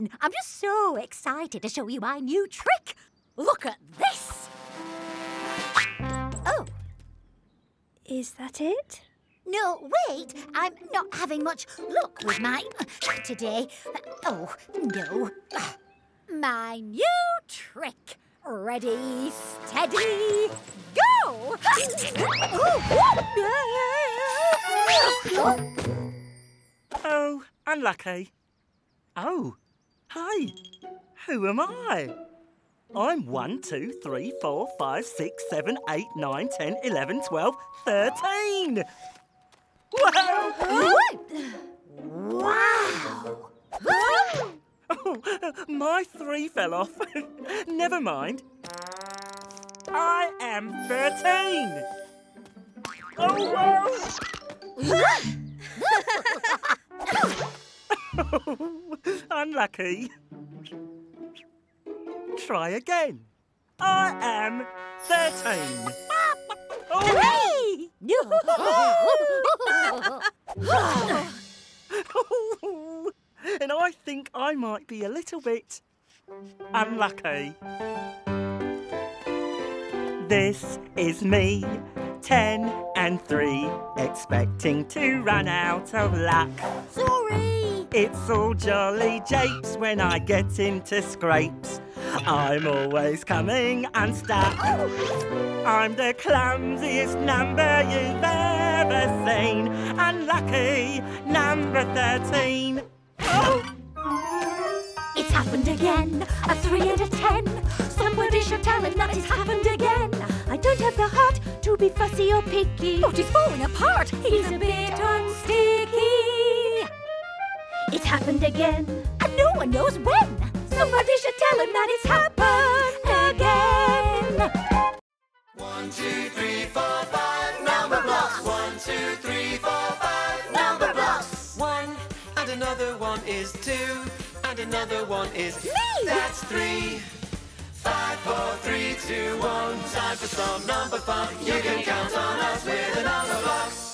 man, I'm just so excited to show you my new trick. Look at this. Oh. Is that it? No, wait, I'm not having much luck with my today. Oh, no. My new trick. Ready, steady, go! Oh, unlucky. Oh, hi. Who am I? I'm 1, 2, 3, 4, 5, 6, 7, 8, 9, 10, 11, 12, 13. Wow! Wow! Oh, my 3 fell off. Never mind. I am 13. Oh, wow! Unlucky. Try again. I am 13. Oh. And I think I might be a little bit unlucky. This is me, 10 and 3, expecting to run out of luck. Sorry! It's all jolly japes when I get into scrapes. I'm always coming unstuck. Oh. I'm the clumsiest number you've ever seen. Unlucky number 13. Oh. It's happened again, a 3 and a 10. Somebody should tell him that it's happened again. I don't have the heart to be fussy or picky, but he's falling apart. He's a bit unsticky. It's happened again, and no one knows when. Somebody should tell him that it's happened again. 1, 2, 3, 4, 5, number blocks. 1, 2, 3, 4, 5, number blocks. 1 and another 1 is 2, and another 1 is me. That's 3. 5, 4, 3, 2, 1. Time for some number fun. You can count on us with a number blocks.